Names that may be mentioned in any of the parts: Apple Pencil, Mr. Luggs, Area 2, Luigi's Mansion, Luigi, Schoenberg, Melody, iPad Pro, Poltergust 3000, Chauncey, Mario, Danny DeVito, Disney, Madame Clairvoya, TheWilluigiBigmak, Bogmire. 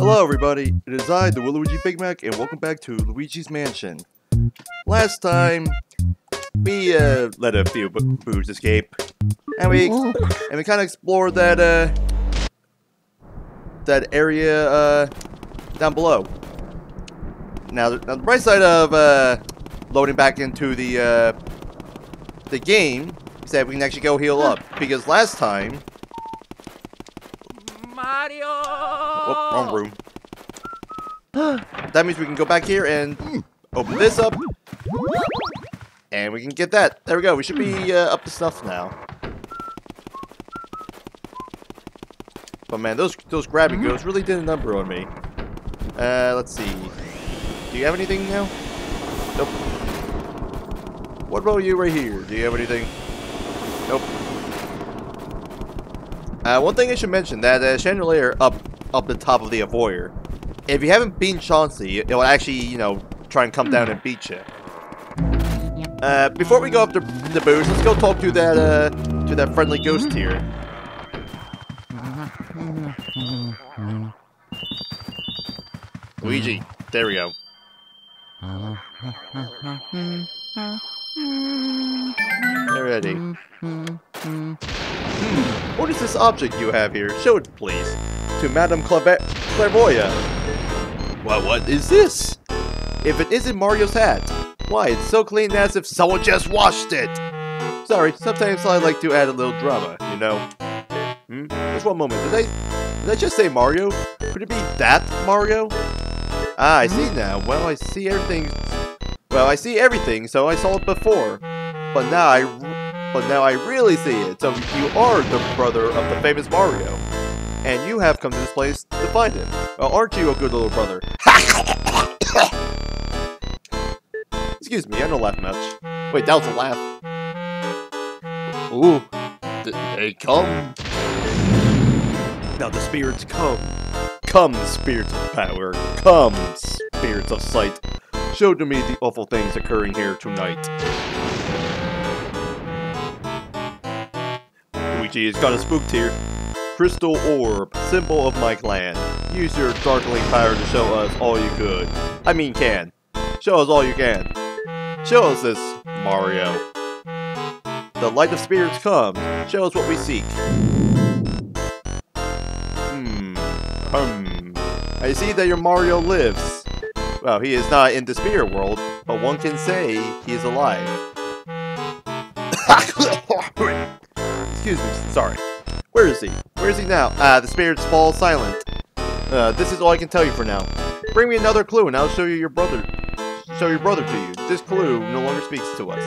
Hello everybody, it is I, TheWilluigiBigmak, and welcome back to Luigi's Mansion. Last time, we let a few boos escape, and we kind of explored that area down below. Now the bright side of loading back into the game is that we can actually go heal up, because last time. Mario! Oh, wrong room. That means we can go back here and open this up. And we can get that. There we go. We should be up to snuff now. But man, those grab and goes really did a number on me. Let's see. Do you have anything now? Nope. What about you right here? Do you have anything? Nope. One thing I should mention, that chandelier up the top of the avoider. If you haven't beaten Chauncey, it will actually, you know, try and come down and beat you. Before we go up to the booth, let's go talk to that friendly ghost here. Luigi, there we go. Alrighty. What is this object you have here? Show it, please. To Madame Clairvoya. Well, what is this? If it isn't Mario's hat. Why, it's so clean as if someone just washed it. Sorry, sometimes I like to add a little drama, you know. Just one moment. Did I just say Mario? Could it be that Mario? Ah, I see now. Well, I see everything. Well, I see everything, so I saw it before. But now I really see it. So you are the brother of the famous Mario, and you have come to this place to find him. Well, aren't you a good little brother? Excuse me, I don't laugh much. Wait, that was a laugh. Ooh, they come. Now the spirits come. Come, spirits of power. Come, spirits of sight. Show to me the awful things occurring here tonight. Luigi has got us spooked here. Crystal orb, symbol of my clan. Use your darkling power to show us all you could. I mean can. Show us all you can. Show us this, Mario. The light of spirits comes. Show us what we seek. I see that your Mario lives. Well, he is not in the spirit world, but one can say he is alive. Excuse me, sorry. Where is he? Where is he now? The spirits fall silent. This is all I can tell you for now. Bring me another clue and I'll show you your brother. Show your brother to you. This clue no longer speaks to us.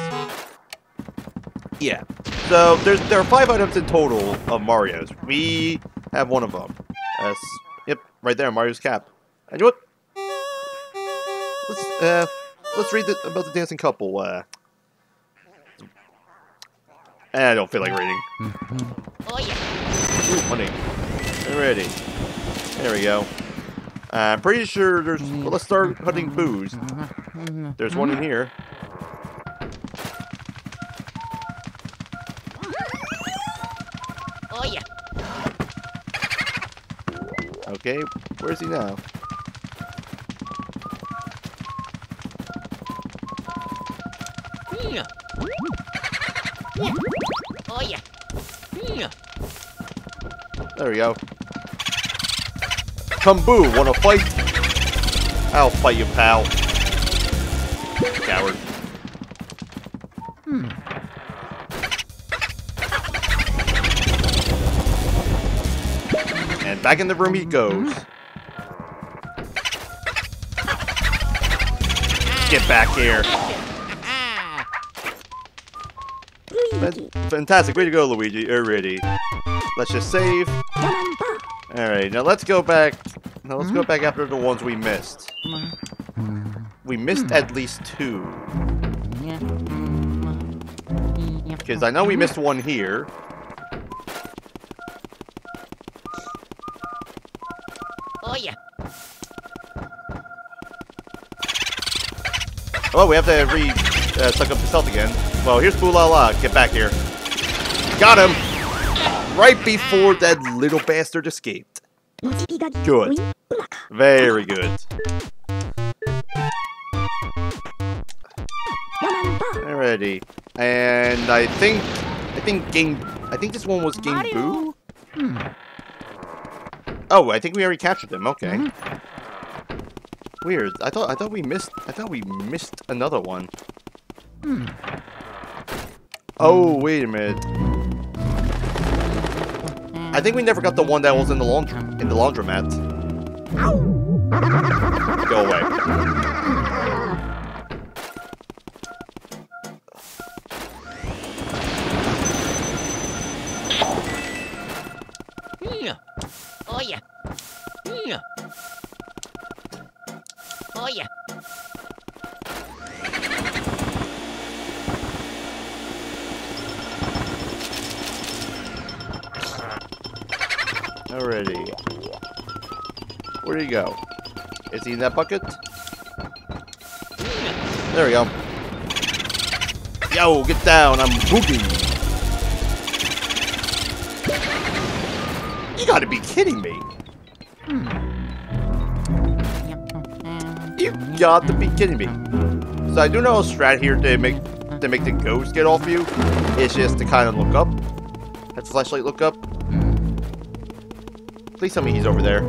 Yeah. So, there are 5 items in total of Mario's. We have one of them. Yep, right there, Mario's cap. And you know what? Let's read about the dancing couple. I don't feel like reading. Oh yeah. Ooh, money. Alrighty. There we go. I'm pretty sure there's. Well, let's start hunting booze. There's one in here. Oh yeah. Okay, where's he now? Yeah. Yeah. Oh yeah. Yeah. There we go. Come boo, wanna fight? I'll fight you, pal. Coward. And back in the room he goes. Get back here. Fantastic, way to go, Luigi. Already. Let's just save. Alright, now let's go back. Now let's go back after the ones we missed. We missed at least 2. Because I know we missed one here. Oh yeah. Oh, we have to suck up his health again. Well, here's Boo La La. Get back here. Got him! Right before that little bastard escaped. Good. Very good. Alrighty. And I think this one was King Boo. Hmm. Oh, I think we already captured them. Okay. Mm-hmm. Weird. I thought we missed another one. Hmm. Oh, wait a minute. I think we never got the one that was in the laundromat. Go away. Oh yeah. Oh yeah. Already. Where'd he go? Is he in that bucket? There we go. Yo, get down, I'm booging. You gotta be kidding me. You got to be kidding me. So I do know a strat here to make the ghost get off you. It's just to kind of look up. That flashlight look up. Please tell me he's over there.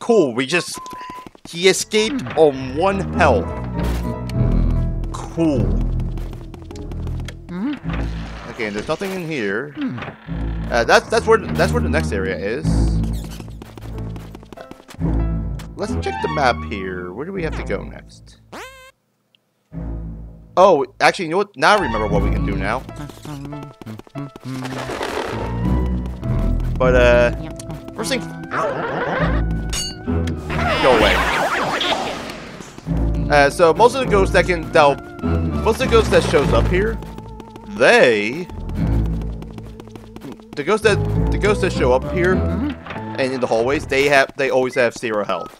Cool, he escaped on one health. Cool. Okay, and there's nothing in here. That's where the next area is. Let's check the map here. Where do we have to go next? Oh, actually, you know what? Now I remember what we can do now. But, first thing... Go away. So, most of the ghosts that can... Most of the ghosts that shows up here, they... The ghosts that show up here, and in the hallways, they always have 0 health.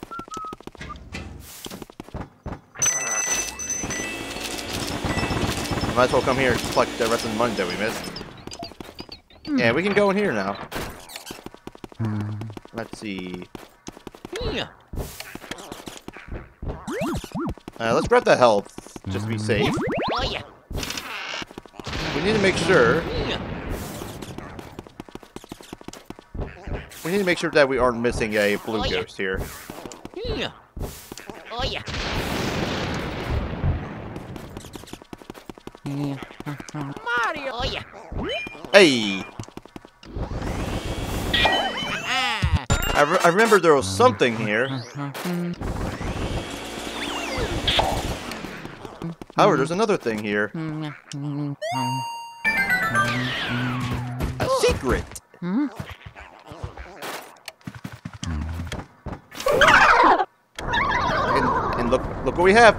Might as well come here and collect the rest of the money that we missed. Yeah, we can go in here now. Let's see. Let's grab the health, just to be safe. We need to make sure... We need to make sure that we aren't missing a blue ghost here. Oh yeah. Mario. Oh yeah. Hey. I remember there was something here. However, there's another thing here. A secret. And look what we have.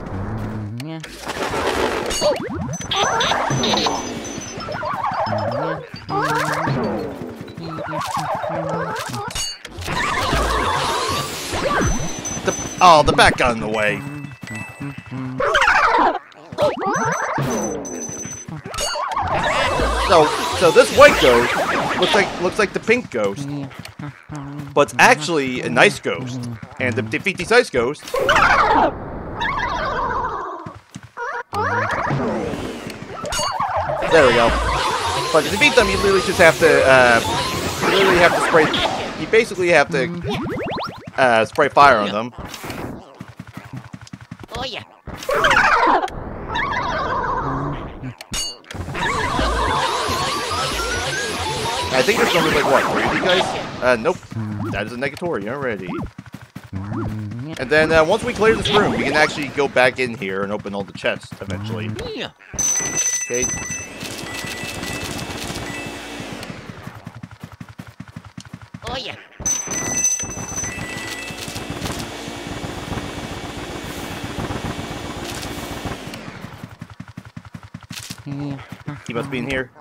The bat got in the way. So this white ghost looks like the pink ghost, but it's actually a nice ghost. And to defeat these ice ghosts. There we go. But to beat them, you literally just have to, spray... You basically have to, spray fire on them. Oh, yeah. I think there's something like, what, 3 of you guys? Nope. That is a negatory already. And then, once we clear this room, we can actually go back in here and open all the chests, eventually. Okay. Oh yeah. He must be in here.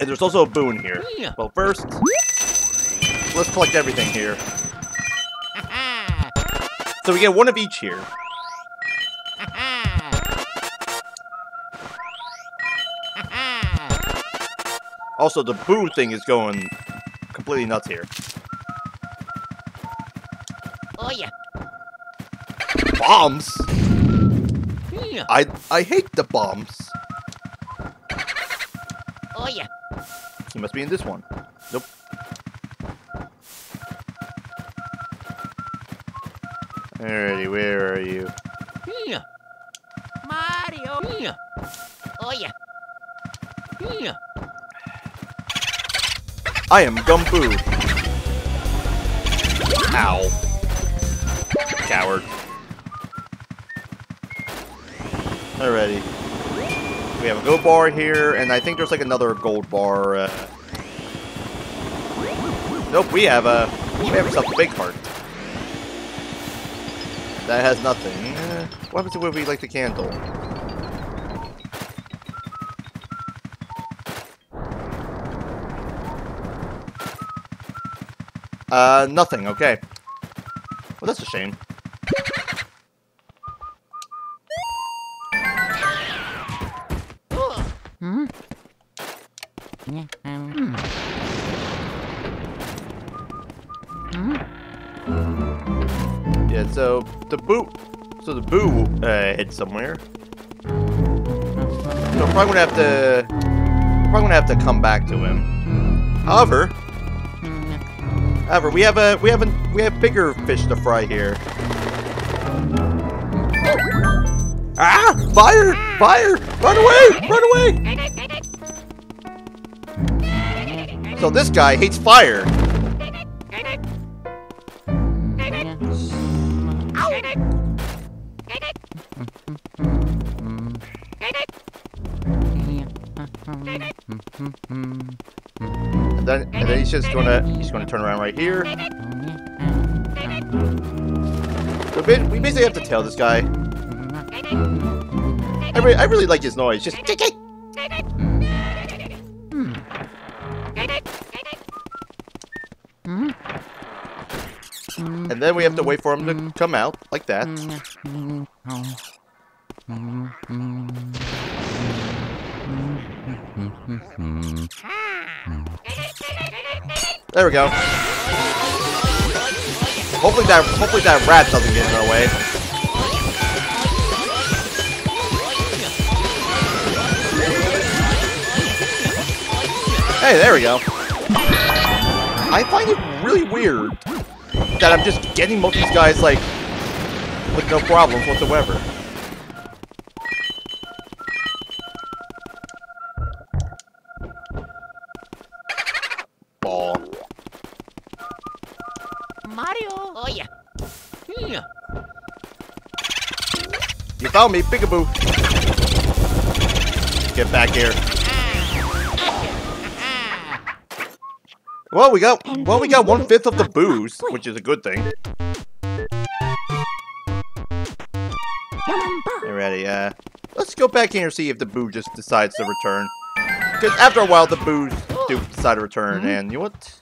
And there's also a boon here. Well, first, let's collect everything here. So we get one of each here. Also, the boo thing is going completely nuts here. Oh yeah. Bombs. Yeah. I hate the bombs. Oh yeah. He must be in this one. Nope. Alrighty, where are you? Yeah. Mario. Yeah. Oh yeah. Yeah. I am Gumboo. Ow. Coward. Alrighty. We have a gold bar here, and I think there's like another gold bar. Nope, we have ourselves a big cart. That has nothing. What happens if we light the candle? Nothing, okay. Well, that's a shame. Yeah, so the boo hit somewhere. So I'm probably gonna have to come back to him. However, we have bigger fish to fry here. Ah! Fire! Fire! Run away! Run away! So this guy hates fire. And then he's gonna turn around right here. So we basically have to tail this guy. I really like his noise. Just kick it. And then we have to wait for him to come out like that. There we go. Hopefully that rat doesn't get in our way. Hey, there we go. I find it really weird that I'm just getting most of these guys like with no problems whatsoever. You found me, peekaboo. Get back here. Well, we got 1/5 of the booze, which is a good thing. Alrighty, let's go back in here and see if the boo just decides to return. Because after a while, the boos do decide to return, and you know what?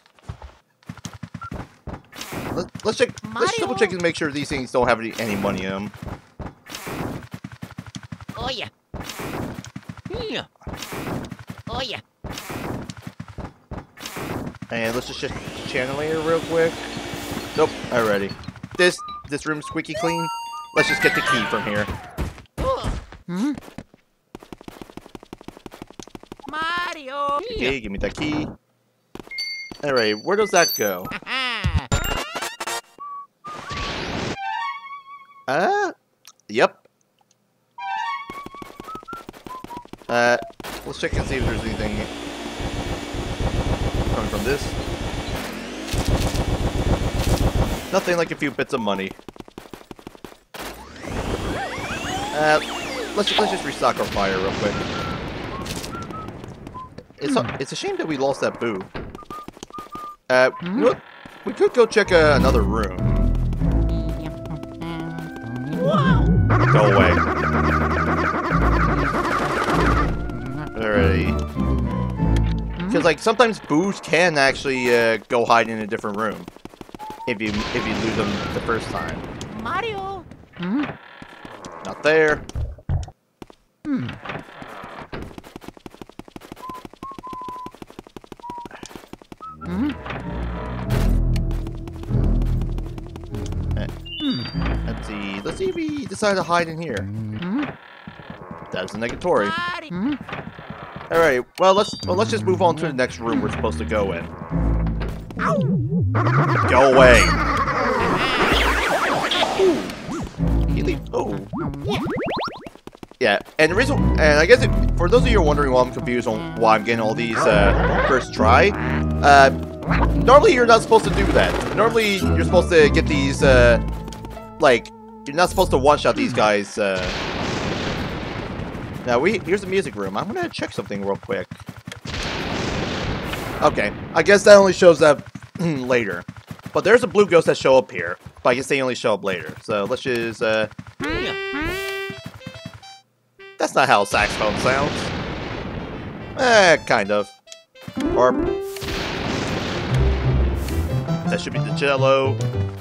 Let's double check and make sure these things don't have any money in them. Oh yeah. Yeah. Oh yeah. And let's just channel here real quick. Nope. Alrighty. This room's squeaky clean. Let's just get the key from here. Mario. Okay, give me that key. Alright, where does that go? Yep. Let's check and see if there's anything coming from this. Nothing like a few bits of money. Let's just restock our fire real quick. It's a shame that we lost that boo. You know what? We could go check another room. Whoa! Go away. Alrighty. Because like sometimes boos can actually go hide in a different room if you lose them the first time. Mario. Hmm? Not there. Hmm. Hmm? Let's see if we decide to hide in here. Hmm? That's a negatory. Hmm? All right. Well, let's just move on to the next room we're supposed to go in. Ow. Go away. Yeah, and the reason, and I guess it, for those of you who are wondering why I'm confused on why I'm getting all these first try, normally you're not supposed to do that. Normally you're supposed to get these, like you're not supposed to one-shot these guys. Now here's the music room. I'm gonna check something real quick. Okay, I guess that only shows up later. But there's a blue ghost that show up here, but I guess they only show up later. So let's just That's not how a saxophone sounds. Kind of. Or that should be the cello.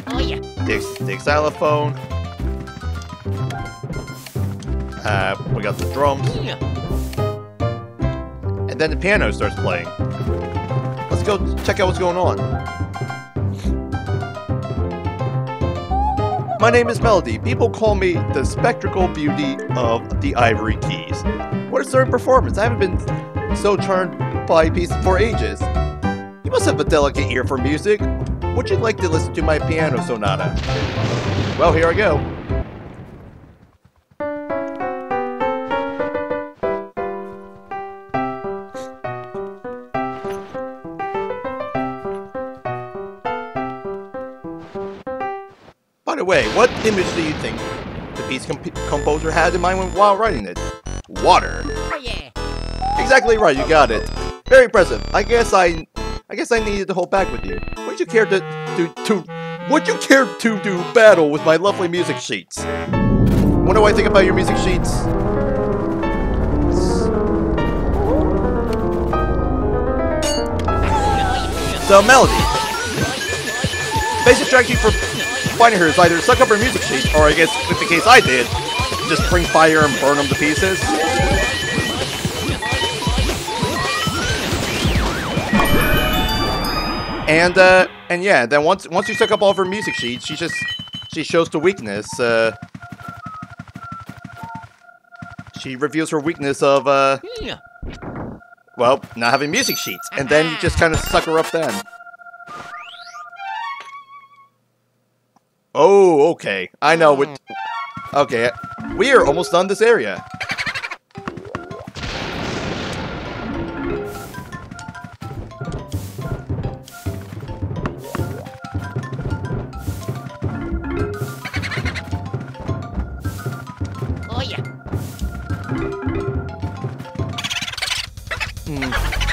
Oh yeah. The xylophone. We got the drums. Yeah. And then the piano starts playing. Let's go check out what's going on. My name is Melody. People call me the spectral beauty of the Ivory Keys. What a stunning performance. I haven't been so charmed by a piece for ages. You must have a delicate ear for music. Would you like to listen to my piano sonata? Well, here I go. By the way, what image do you think the piece composer had in mind while writing it? Water. Oh, yeah. Exactly right, you got it. Very impressive. I guess I needed to hold back with you. Would you care to do battle with my lovely music sheets? What do I think about your music sheets? So Melody. Basic strategy for finding her is either suck up her music sheet, or I guess in the case I did, just bring fire and burn them to pieces. And yeah, then once you suck up all of her music sheets, she shows the weakness. She reveals her weakness of well, not having music sheets, and then you just kind of suck her up then. Oh, okay. I know what. Okay, we are almost done this area.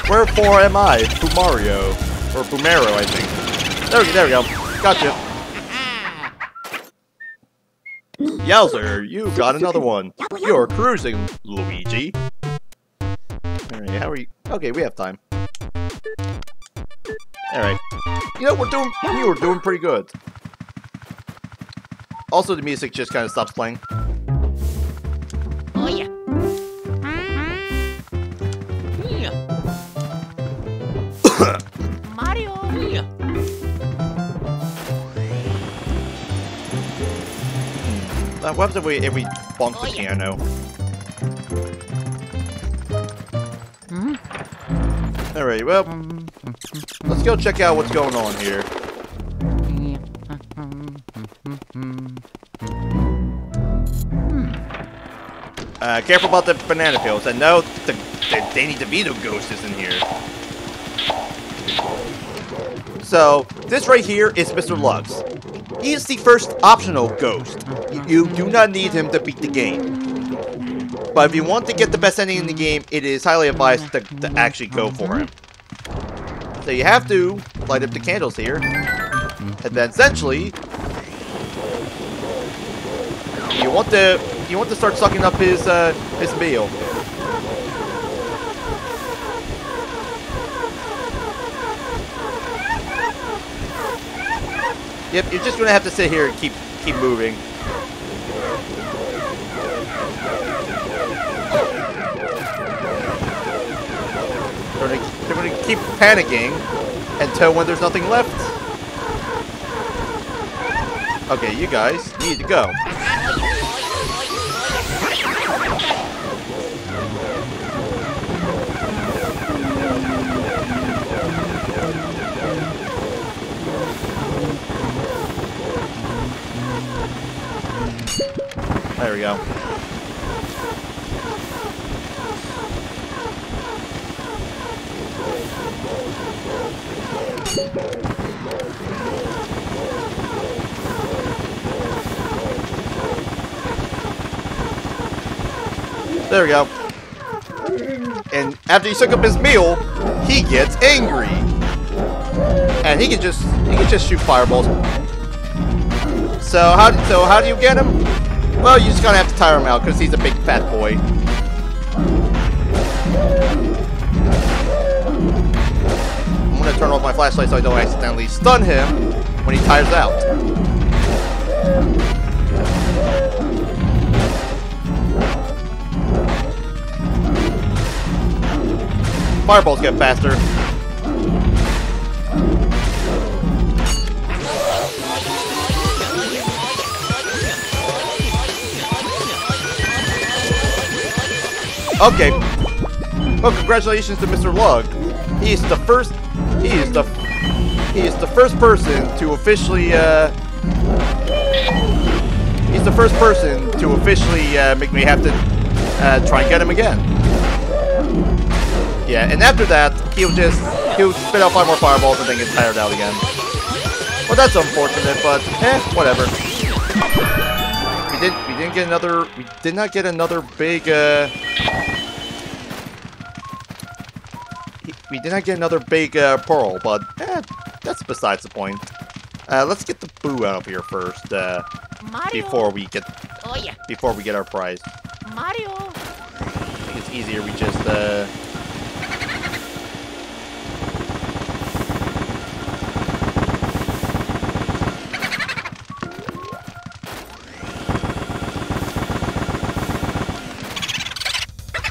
Wherefore am I, Boomario, or Boomero, I think. There we go. Gotcha. Yowzer, you got another one. You're cruising, Luigi. Alright, how are you? Okay, we have time. Alright. You know, you were doing pretty good. Also, the music just kind of stops playing. Oh, yeah. What happens if we bonk the piano? Mm-hmm. Alright, well, let's go check out what's going on here. Careful about the banana peels. And no, the Danny DeVito ghost is in here. So, this right here is Mr. Luggs. He is the first optional ghost. You do not need him to beat the game. But if you want to get the best ending in the game, it is highly advised to actually go for him. So you have to light up the candles here. And then essentially, you want to start sucking up his meal. Yep, you're just gonna have to sit here and keep moving. They're gonna keep panicking until when there's nothing left. Okay, you guys need to go. There we go. There we go. And after he took up his meal, he gets angry. And he can just shoot fireballs. So how do you get him? Well, you're just gonna have to tire him out because he's a big fat boy. I'm gonna turn off my flashlight so I don't accidentally stun him when he tires out. Fireballs get faster. Okay. Well, congratulations to Mr. Luggs. He is the first person to officially make me have to try and get him again. Yeah, and after that, he'll spit out 5 more fireballs and then get tired out again. Well, that's unfortunate, but eh, whatever. We did not get another big pearl, but that's besides the point. Let's get the Boo out of here first, before we get our prize. Mario. I think it's easier we just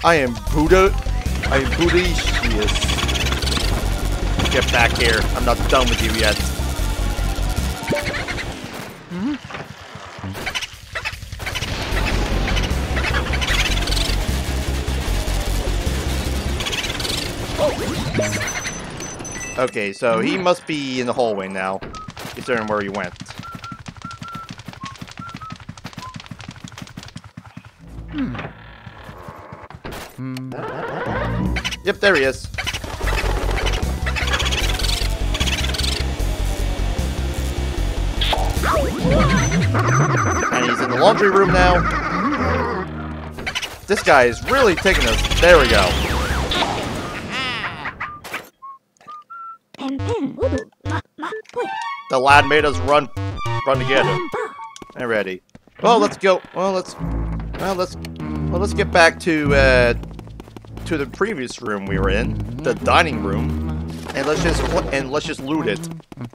I am bootylicious. Get back here. I'm not done with you yet. Mm-hmm. Okay, so he must be in the hallway now, considering where he went. Yep, there he is. And he's in the laundry room now. This guy is really taking us. There we go. The lad made us run together. Alrighty. Well, let's go. Well, let's get back to the previous room we were in, the dining room, and let's just loot it,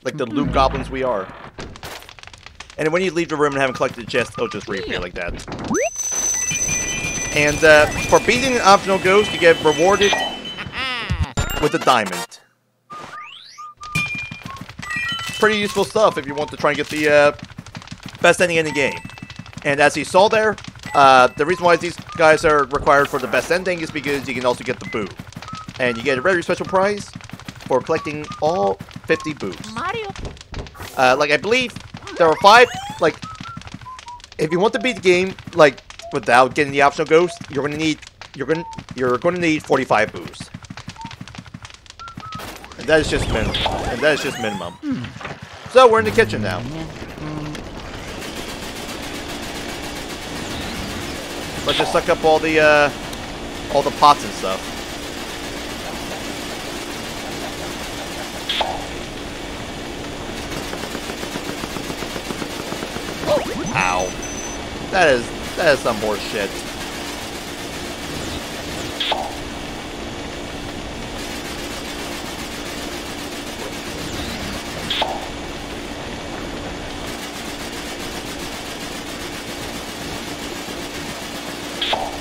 like the loot goblins we are. And when you leave the room and haven't collected the chest, they'll just reappear like that. And for beating an optional ghost, you get rewarded with a diamond. Pretty useful stuff if you want to try and get the best ending in the game. And as you saw there, the reason why these guys are required for the best ending is because you can also get the Boo. And you get a very special prize for collecting all 50 Boos. Mario. Like, I believe there are 5, like, if you want to beat the game, like, without getting the optional ghost, you're gonna need 45 Boos. And that is just minimum. So we're in the kitchen now. Let's just suck up all the pots and stuff. Ow! That is some more shit.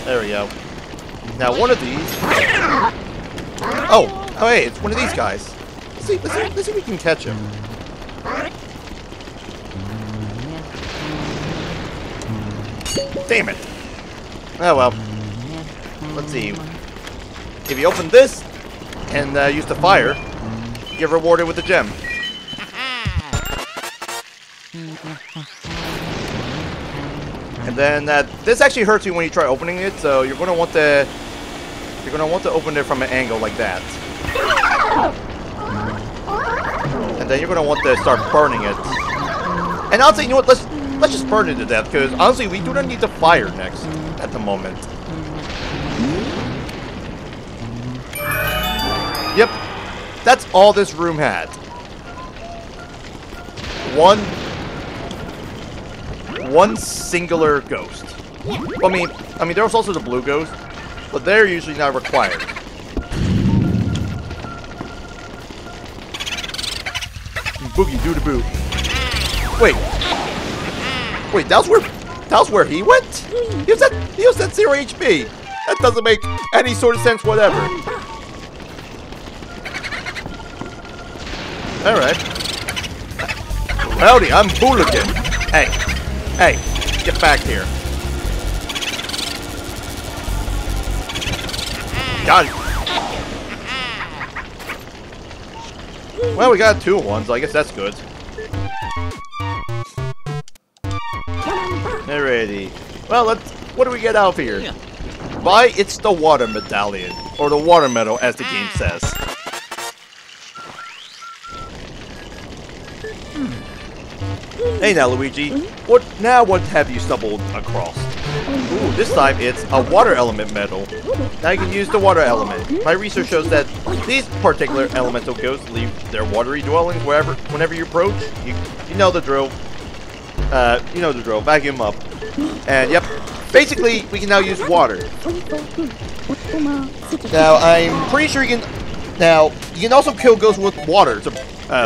There we go. Now one of these... Oh! Oh hey, it's one of these guys. Let's see if we can catch him. Damn it! Oh well. Let's see. If you open this and use the fire, you get rewarded with a gem. And then this actually hurts you when you try opening it, so you're gonna want to open it from an angle like that. And then you're gonna want to start burning it. And honestly, you know what? Let's just burn it to death, because honestly, we do not need the fire next at the moment. Yep, that's all this room had. One singular ghost. Well, I mean, there was also the blue ghost, but they're usually not required. Boogie doo da boo. Wait, that was where he went? He was at 0 HP. That doesn't make any sort of sense whatever. All right. Howdy, I'm Booligan. Hey, get back here. Got it. Well, we got 2 ones. I guess that's good. Alrighty. Well, what do we get out of here? Yeah. Why, it's the water medallion. Or the water medal, as the game says. Hey now, Luigi. What have you stumbled across? Ooh, this time it's a water element medal. Now you can use the water element. My research shows that these particular elemental ghosts leave their watery dwellings whenever you approach. You know the drill. Vacuum up. And yep, basically we can now use water. Now I'm pretty sure you can also kill ghosts with water. So,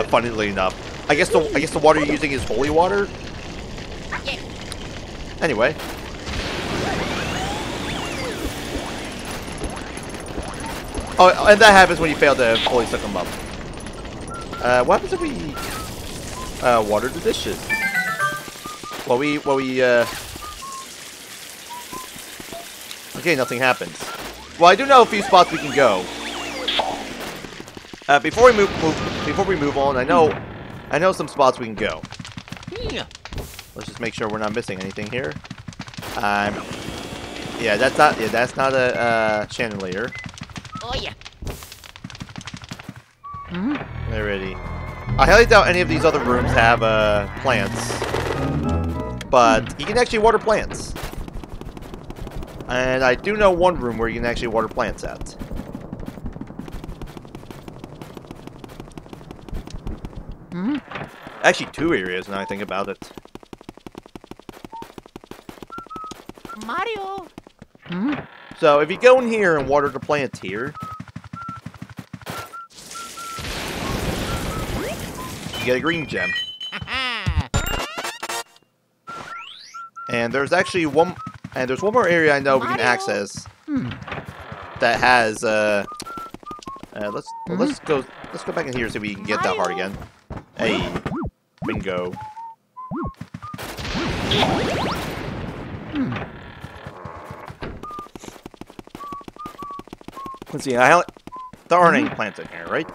funnily enough, I guess the water you're using is holy water. Anyway. Oh, and that happens when you fail to fully suck them up. What happens if we water the dishes? Okay, nothing happens. Well, I do know a few spots we can go. Before we move on, I know some spots we can go. Let's just make sure we're not missing anything here. That's not a chandelier. Oh yeah. Alrighty. I highly doubt any of these other rooms have plants. But you can actually water plants. And I do know one room where you can actually water plants at. Actually, 2 areas now I think about it. Mario! So if you go in here and water the plants here, you get a green gem. And there's actually one more area I know we can access that has let's go back in here so we can get that heart again. Hey, bingo. Let's see. There aren't any plants in here, right?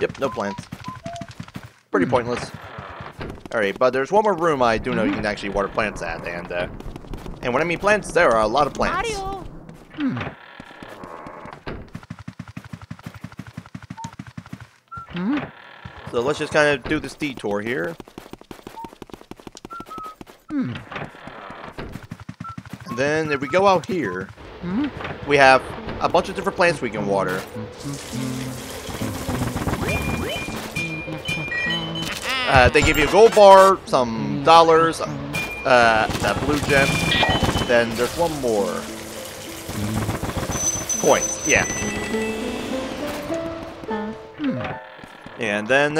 Yep, no plants. Pretty pointless. Alright, but there's one more room I do know you can actually water plants at, and when I mean plants, there are a lot of plants. So let's just kind of do this detour here. And then if we go out here, we have a bunch of different plants we can water. They give you a gold bar, some dollars, that blue gem. Then there's one more. Coins, yeah. And then,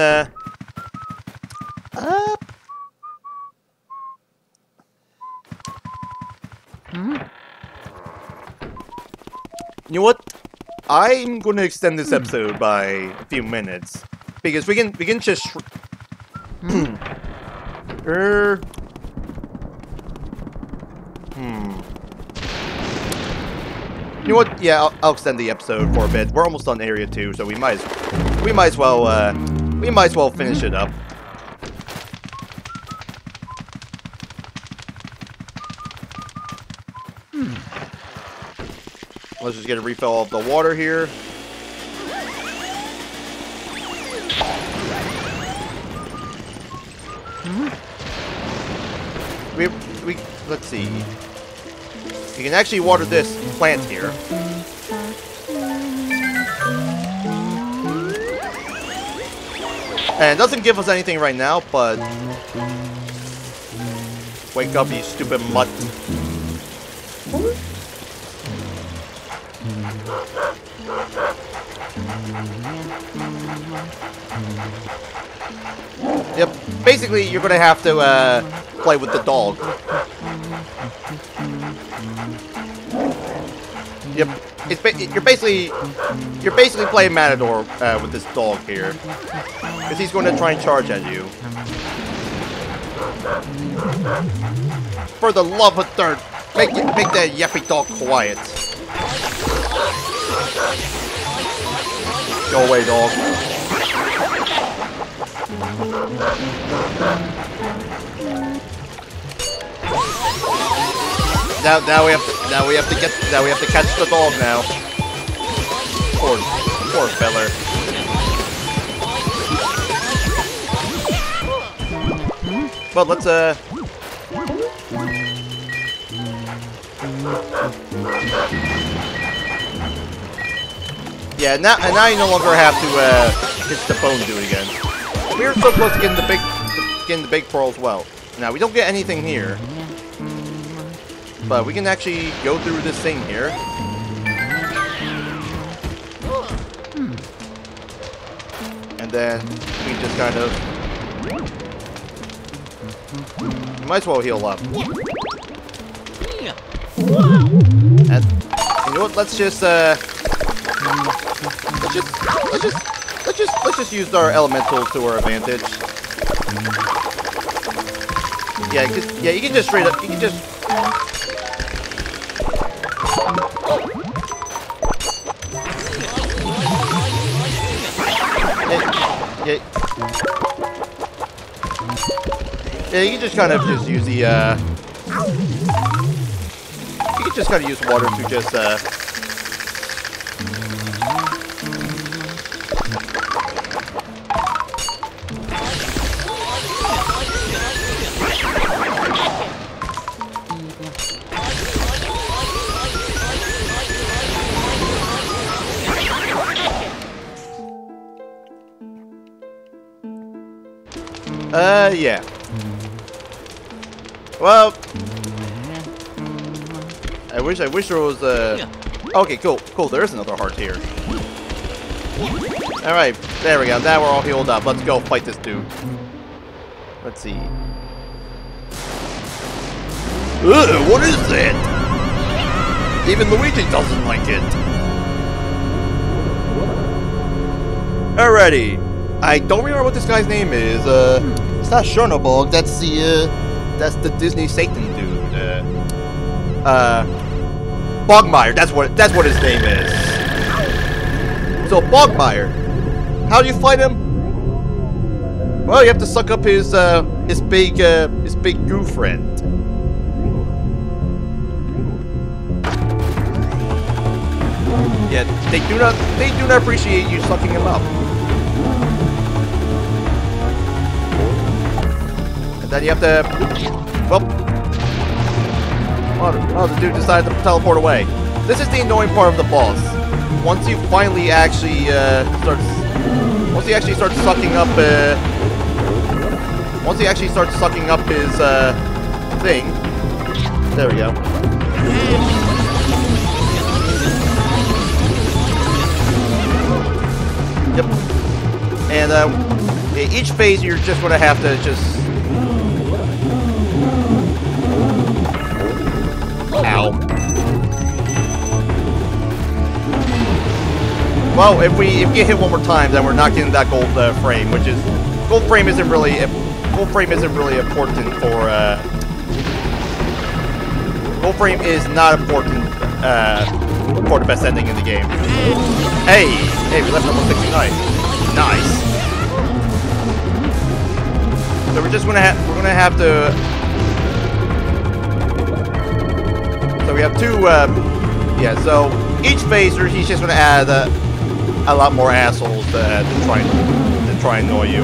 You know what? I'm going to extend this episode by a few minutes because we can just. You know what? Yeah, I'll extend the episode for a bit. We're almost on Area 2, so we might as well finish it up. Let's just get a refill of the water here. Let's see. You can actually water this plant here. And it doesn't give us anything right now, but... Wake up, you stupid mutt. Yep, basically you're gonna have to play with the dog. Yep, it's you're basically playing Matador with this dog here, because he's going to try and charge at you. For the love of dirt, make that yappy dog quiet. Go away, dog. Now we have to catch the dog now. Poor feller. But let's yeah, now you no longer have to hit the phone dude again. We were so close to getting the big pearl as well. Now we don't get anything here, but we can actually go through this thing here. And then we just kind of... You might as well heal up. And, you know what, let's just... Let's just use our elementals to our advantage. Yeah, you can just straight up. You can just. Yeah, you can just kind of just use the. You can just kind of use water to just. Yeah. Well, I wish there was a... Okay, cool, there is another heart here. Alright, there we go, now we're all healed up. Let's go fight this dude. Let's see. Ugh, what is that? Even Luigi doesn't like it. Alrighty. I don't remember what this guy's name is. It's not Schoenberg. That's the Disney Satan dude. Bogmire. That's what his name is. So Bogmire. How do you fight him? Well, you have to suck up his big goo friend. Yeah, they do not appreciate you sucking him up. Then you have to... Well... Oh, the dude decided to teleport away. This is the annoying part of the boss. Once you finally actually starts sucking up his thing. There we go. Yep. And each phase you're just gonna have to just... Ow. Well, if we get hit one more time, then we're not getting that gold frame, which is gold frame isn't really important for gold frame is not important for the best ending in the game. Hey, hey, we left level 69. Nice. So we're gonna have to. So we have two. Yeah. So each phaser, he's just gonna add a lot more assholes to try and annoy you.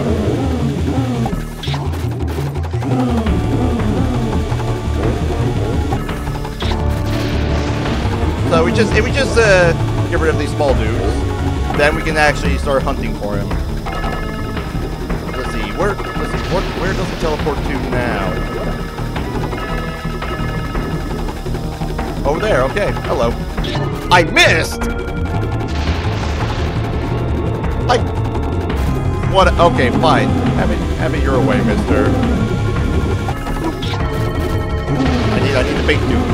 So we just if we just get rid of these small dudes, then we can actually start hunting for him. Let's see, where does he teleport to now? Over there, okay. Hello. I missed! What? Okay, fine. Have it your way, mister. I need the big dude.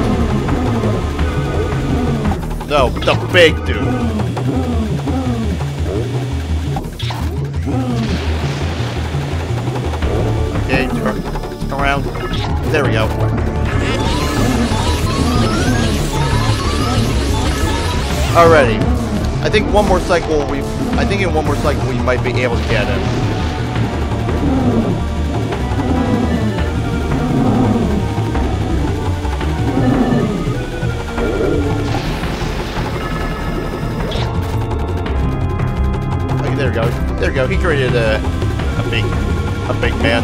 No, the big dude. Okay, turn around. There we go. Alrighty. I think one more cycle we've... I think in one more cycle we might be able to get him. Okay, there we go. There we go. He created a big man.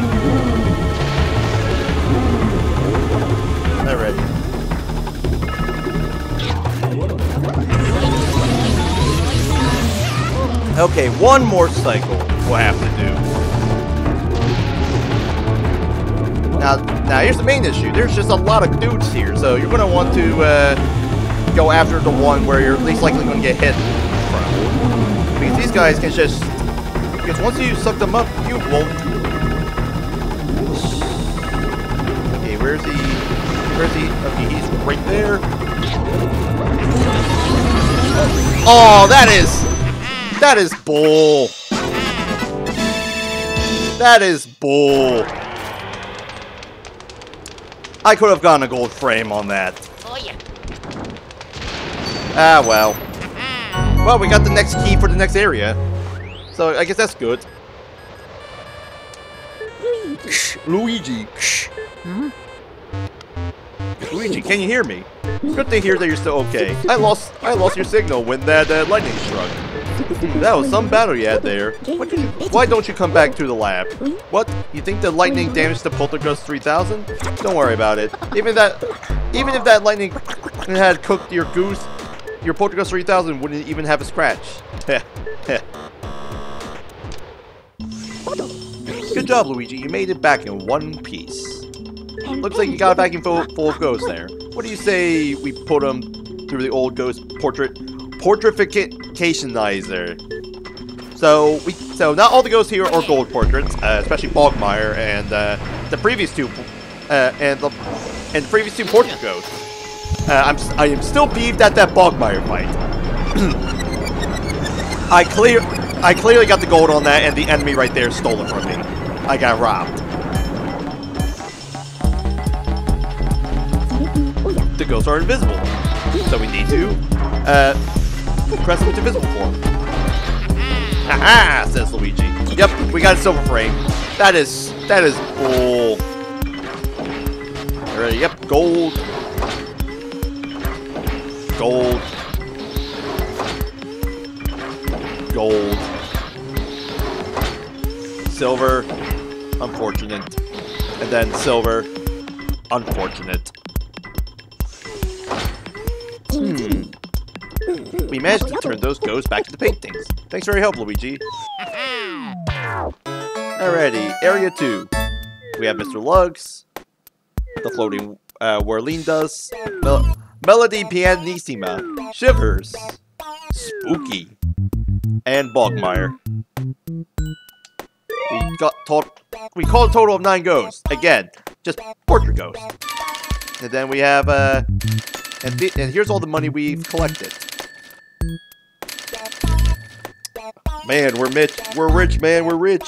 Alrighty. Okay, one more cycle we'll have to do. Now here's the main issue. There's just a lot of dudes here, so you're gonna want to go after the one where you're least likely gonna get hit from. Because these guys can just... Because once you suck them up, you won't... Okay, where's he? Where's he? Okay, he's right there. Oh, that is... That is bull. That is bull. I could have gotten a gold frame on that. Oh yeah. Ah well. Well, we got the next key for the next area, so I guess that's good. Luigi. Hmm? Luigi, can you hear me? Good to hear that you're still okay. I lost your signal when that lightning struck. That was some battle you had there. Why don't you come back to the lab? What? You think the lightning damaged the Poltergust 3000? Don't worry about it. Even if that lightning had cooked your goose, your Poltergust 3000 wouldn't even have a scratch. Good job, Luigi. You made it back in one piece. Looks like you got a vacuum full of ghosts there. What do you say we put them through the old ghost portraitficationizer? So not all the ghosts here are gold portraits, especially Bogmire and the previous two portrait ghosts. I am still peeved at that Bogmire fight. I clearly got the gold on that, and the enemy right there stole it from me. I got robbed. The ghosts are invisible, so we need to press them to visible form. Haha, says Luigi. Yep, we got a silver frame. That is bull. Alright, yep, gold. Gold. Gold. Silver. Unfortunate. And then silver. Unfortunate. Hmm. We managed to turn those ghosts back to the paintings. Thanks for your help, Luigi. Alrighty, Area 2. We have Mr. Luggs, the floating whirling dust, Melody Pianissima, Shivers, Spooky, and Bogmire. We caught a total of 9 ghosts. Again, just portrait ghosts. And then we have and here's all the money we've collected. Man, we're rich. We're rich, man. We're rich.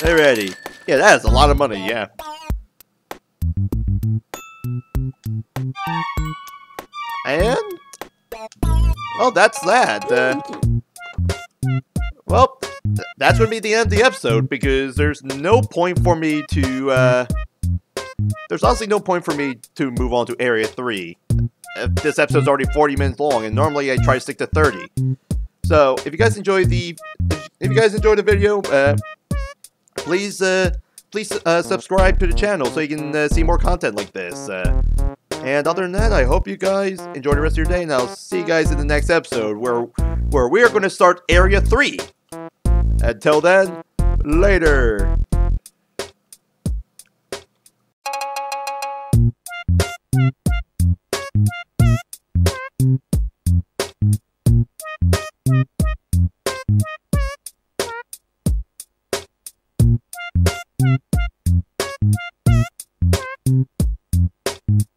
Alrighty. Yeah, that is a lot of money, yeah. And? Well, that's that. Well, that's going to be the end of the episode, because there's no point for me to, there's honestly no point for me to move on to Area 3. This episode's already 40 minutes long, and normally I try to stick to 30. So, if you guys enjoyed the video, please subscribe to the channel so you can see more content like this. And other than that, I hope you guys enjoy the rest of your day, and I'll see you guys in the next episode, where we are going to start Area 3. Until then, later.